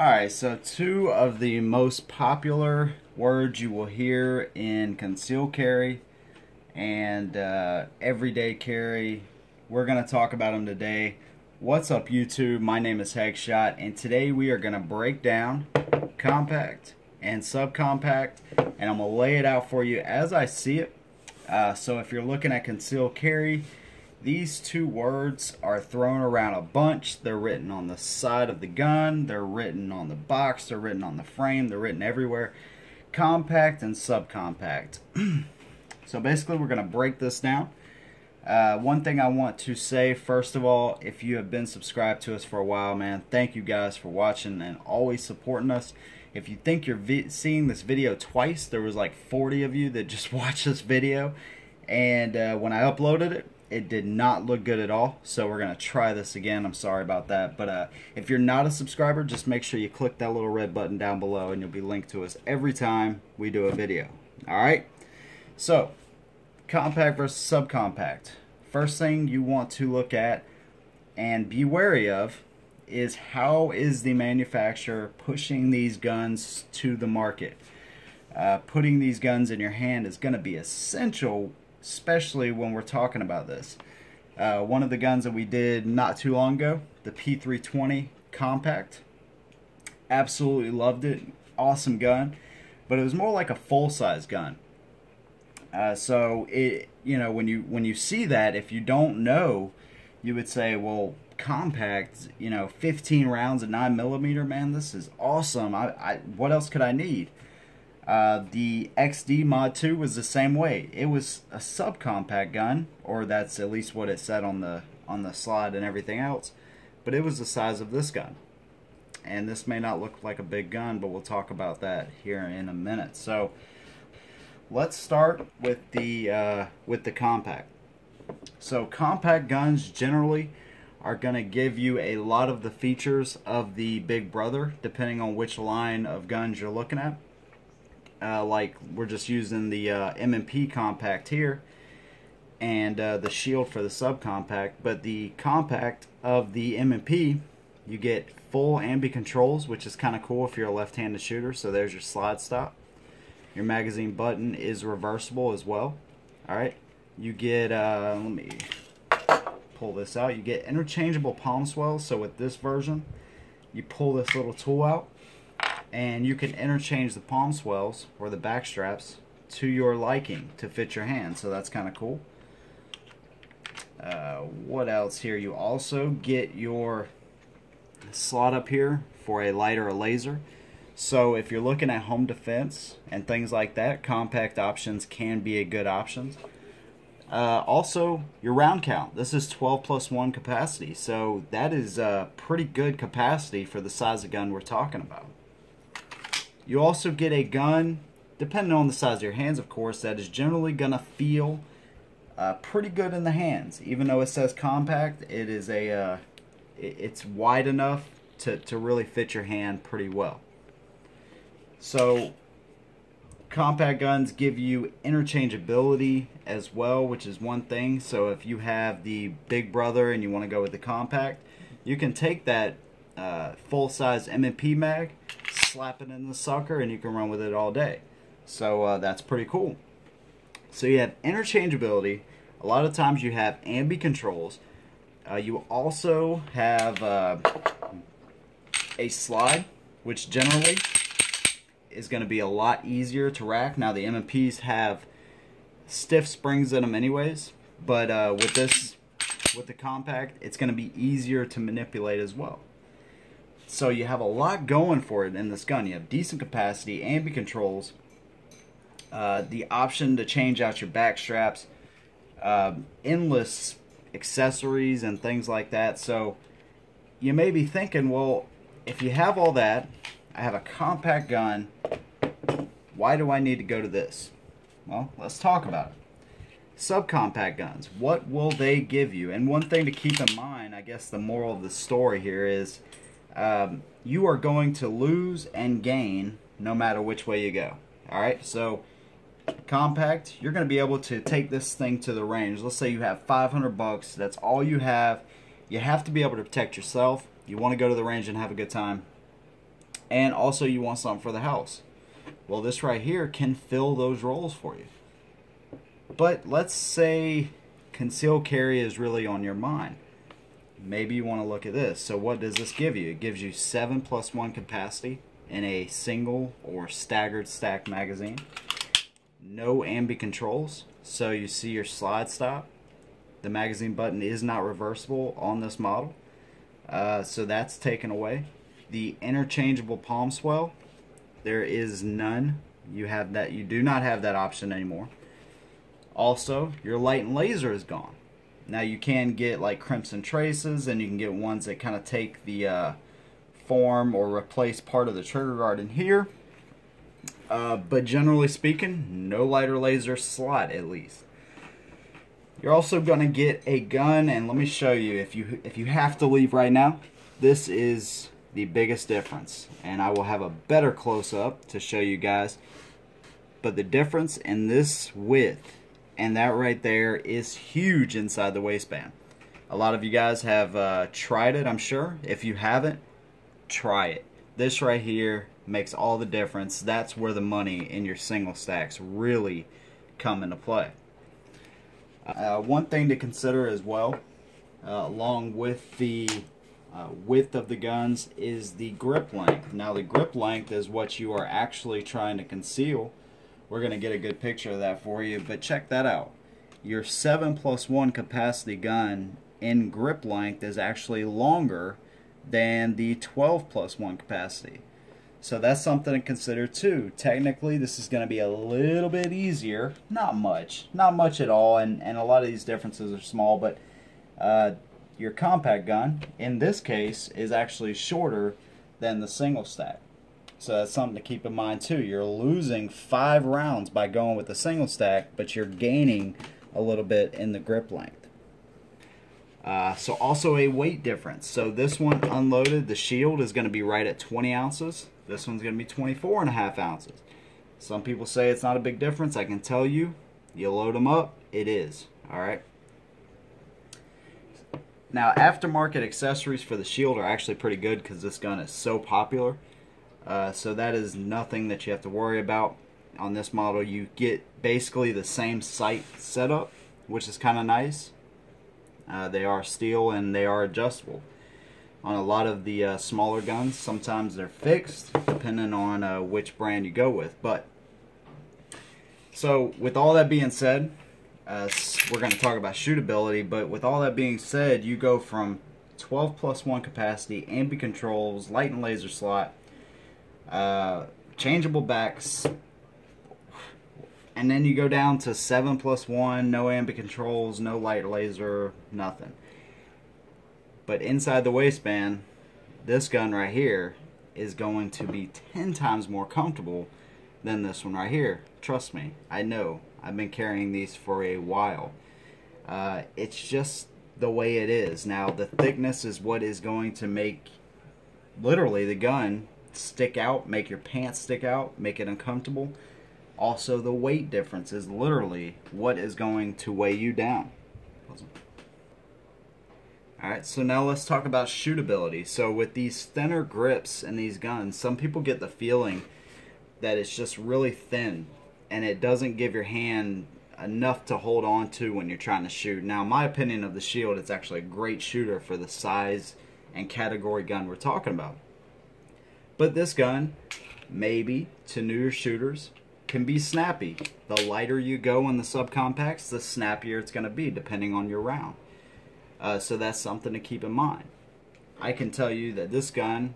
Alright, so two of the most popular words you will hear in concealed carry and everyday carry. We're going to talk about them today. What's up, YouTube? My name is Hegshot, and today we are going to break down compact and subcompact, and I'm going to lay it out for you as I see it. So if you're looking at concealed carry, these two words are thrown around a bunch. They're written on the side of the gun, they're written on the box, they're written on the frame, they're written everywhere. Compact and subcompact. So basically we're going to break this down. One thing I want to say, first of all, if you have been subscribed to us for a while, man, thank you guys for watching and always supporting us. If you think you're seeing this video twice, there was like 40 of you that just watched this video. And when I uploaded it, it did not look good at all, so we're going to try this again. I'm sorry about that, but if you're not a subscriber, just make sure you click that little red button down below and you'll be linked to us every time we do a video. Alright, so compact versus subcompact. First thing you want to look at and be wary of is how is the manufacturer pushing these guns to the market. Putting these guns in your hand is going to be essential, especially when we're talking about this. One of the guns that we did not too long ago, the P320 compact, absolutely loved it, awesome gun, but it was more like a full-size gun. So it, you know, when you see that, if you don't know, you would say, well, compact, you know, 15 rounds of 9mm, man, this is awesome. What else could I need? The XD Mod 2 was the same way. It was a subcompact gun, or that's at least what it said on the slide and everything else, but it was the size of this gun. And this may not look like a big gun, but we'll talk about that here in a minute. So let's start with the compact. So compact guns generally are going to give you a lot of the features of the Big Brother, depending on which line of guns you're looking at. Like we're just using the M&P compact here and the shield for the subcompact, but the compact of the M&P, you get full ambi controls, which is kind of cool if you're a left-handed shooter. So there's your slide stop. Your magazine button is reversible as well. Alright, you get, let me pull this out, you get interchangeable palm swells. So with this version, you pull this little tool out and you can interchange the palm swells or the back straps to your liking to fit your hand, so that's kind of cool. What else here? You also get your slot up here for a light or a laser. So if you're looking at home defense and things like that, compact options can be a good option. Also, your round count. This is 12+1 capacity, so that is a pretty good capacity for the size of gun we're talking about. You also get a gun, depending on the size of your hands, of course, that is generally going to feel pretty good in the hands. Even though it says compact, it is a, it's wide enough to really fit your hand pretty well. So compact guns give you interchangeability as well, which is one thing. So if you have the Big Brother and you want to go with the compact, you can take that full-size M&P mag, slap it in the sucker, and you can run with it all day. So that's pretty cool. So you have interchangeability. A lot of times you have ambi controls. You also have a slide, which generally is going to be a lot easier to rack. Now the M&Ps have stiff springs in them anyways, but with the compact, it's going to be easier to manipulate as well. So you have a lot going for it in this gun. You have decent capacity, ambi controls, the option to change out your back straps, endless accessories and things like that. So you may be thinking, well, if you have all that, I have a compact gun, why do I need to go to this? Well, let's talk about it. Subcompact guns, what will they give you? And one thing to keep in mind, I guess the moral of the story here is, you are going to lose and gain no matter which way you go. Alright, so compact, you're going to be able to take this thing to the range. Let's say you have 500 bucks, that's all you have. You have to be able to protect yourself. You want to go to the range and have a good time. and also you want something for the house. Well, this right here can fill those roles for you. But let's say concealed carry is really on your mind. Maybe you want to look at this. So what does this give you? It gives you 7+1 capacity in a single or staggered stack magazine. No ambi controls. So you see your slide stop. The magazine button is not reversible on this model. So that's taken away. The interchangeable palm swell, there is none. You have that. You do not have that option anymore. Also, your light and laser is gone. Now you can get like crimson traces, and you can get ones that kind of take the form or replace part of the trigger guard in here. But generally speaking, no light or laser slot at least. You're also going to get a gun, and let me show you. If you have to leave right now, this is the biggest difference, and I will have a better close-up to show you guys. But the difference in this width and that right there is huge inside the waistband. A lot of you guys have tried it, I'm sure. If you haven't, try it. This right here makes all the difference. That's where the money in your single stacks really come into play. One thing to consider as well, along with the width of the guns, is the grip length. Now the grip length is what you are actually trying to conceal. We're going to get a good picture of that for you, but check that out. Your 7+1 capacity gun in grip length is actually longer than the 12+1 capacity. So that's something to consider too. Technically, this is going to be a little bit easier. Not much at all, and a lot of these differences are small, but your compact gun, in this case, is actually shorter than the single stack. So that's something to keep in mind too. You're losing 5 rounds by going with the single stack, but you're gaining a little bit in the grip length. So also a weight difference. So this one unloaded, the shield is going to be right at 20 ounces. This one's going to be 24.5 ounces. Some people say it's not a big difference. I can tell you, you load them up, it is. All right. Now, aftermarket accessories for the shield are actually pretty good because this gun is so popular. So that is nothing that you have to worry about on this model. You get basically the same sight setup, which is kind of nice. They are steel and they are adjustable. On a lot of the smaller guns, sometimes they're fixed depending on which brand you go with. But so with all that being said, we're going to talk about shootability. But with all that being said, you go from 12+1 capacity, ambi controls, light and laser slot, changeable backs, and then you go down to 7+1, no ambi controls, no light laser, nothing. But inside the waistband, this gun right here is going to be 10 times more comfortable than this one right here. Trust me, I know. I've been carrying these for a while. It's just the way it is. Now, the thickness is what is going to make literally the gun stick out, make your pants stick out, make it uncomfortable. Also, the weight difference is literally what is going to weigh you down. Alright, so now let's talk about shootability. So with these thinner grips and these guns, some people get the feeling that it's just really thin and it doesn't give your hand enough to hold on to when you're trying to shoot. Now, my opinion of the Shield, it's actually a great shooter for the size and category gun we're talking about. But this gun, maybe to newer shooters, can be snappy. The lighter you go in the subcompacts, the snappier it's going to be depending on your round. So that's something to keep in mind. I can tell you that this gun,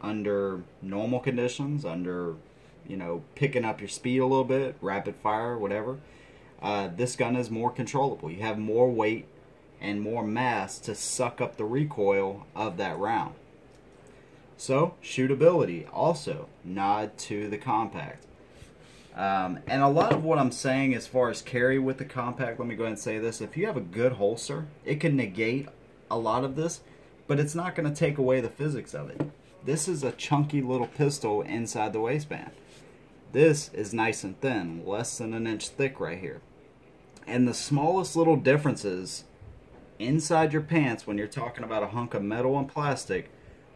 under normal conditions, under, you know, picking up your speed a little bit, rapid fire, whatever, this gun is more controllable. You have more weight and more mass to suck up the recoil of that round. So, shootability, also, nod to the compact. And a lot of what I'm saying as far as carry with the compact, let me go ahead and say this. If you have a good holster, it can negate a lot of this, but it's not going to take away the physics of it. This is a chunky little pistol inside the waistband. This is nice and thin, less than an inch thick right here. And the smallest little differences inside your pants when you're talking about a hunk of metal and plastic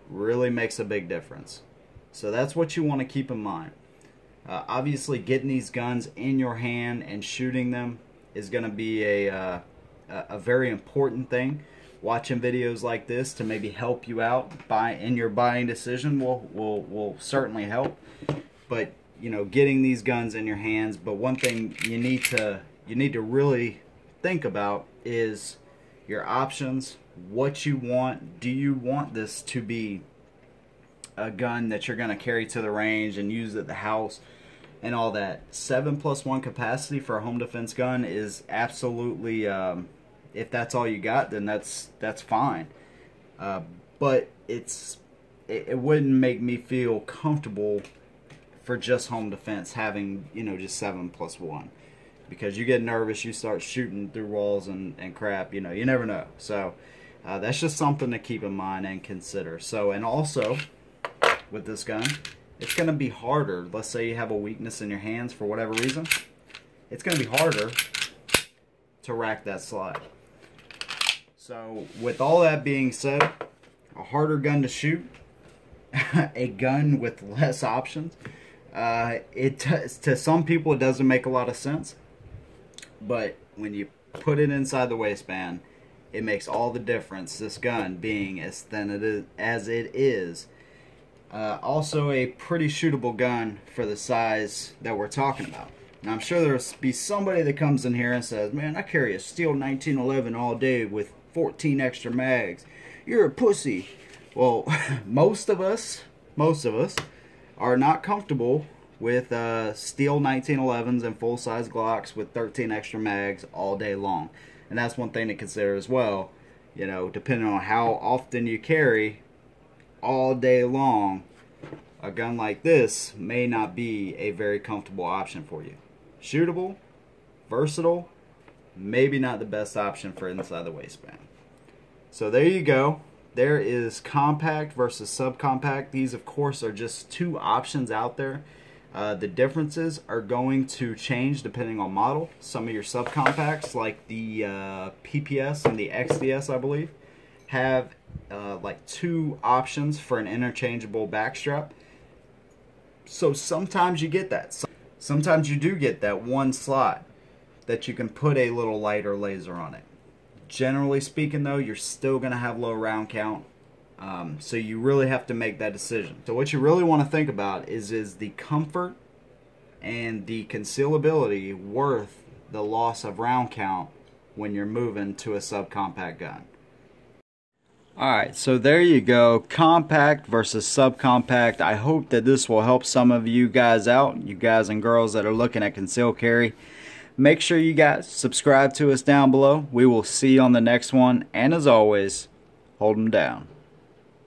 really makes a big difference. So that's what you want to keep in mind. Obviously, getting these guns in your hand and shooting them is going to be a very important thing. Watching videos like this to maybe help you out in your buying decision will certainly help. But you know, getting these guns in your hands. But one thing you need to really think about is your options. What you want. Do you want this to be a gun that you're going to carry to the range and use at the house and all that? 7+1 capacity for a home defense gun is absolutely, if that's all you got, then that's fine. But it wouldn't make me feel comfortable for just home defense having, you know, just 7+1, because you get nervous, you start shooting through walls and crap, you know, you never know. So that's just something to keep in mind and consider. So, and also with this gun, it's going to be harder. Let's say you have a weakness in your hands for whatever reason, it's going to be harder to rack that slide. So with all that being said, a harder gun to shoot, a gun with less options, to some people it doesn't make a lot of sense, but when you put it inside the waistband, it makes all the difference. This gun being as thin as it is, also a pretty shootable gun for the size that we're talking about. And I'm sure there'll be somebody that comes in here and says, man, I carry a steel 1911 all day with 14 extra mags. You're a pussy. Well, most of us are not comfortable with steel 1911s and full-size Glocks with 13 extra mags all day long. And that's one thing to consider as well. You know, depending on how often you carry all day long, a gun like this may not be a very comfortable option for you. Shootable, versatile, maybe not the best option for inside the waistband. So there you go. There is compact versus subcompact. These, of course, are just two options out there. The differences are going to change depending on model. Some of your subcompacts, like the PPS and the XDS, I believe, have like two options for an interchangeable backstrap. So sometimes you get that. Sometimes you do get that one slot that you can put a little lighter laser on it. Generally speaking, though, you're still going to have low round count. So you really have to make that decision. So what you really want to think about is the comfort and the concealability worth the loss of round count when you're moving to a subcompact gun. Alright, so there you go, compact versus subcompact. I hope that this will help some of you guys out, you guys and girls that are looking at concealed carry. Make sure you guys subscribe to us down below. We will see you on the next one, and as always, hold them down.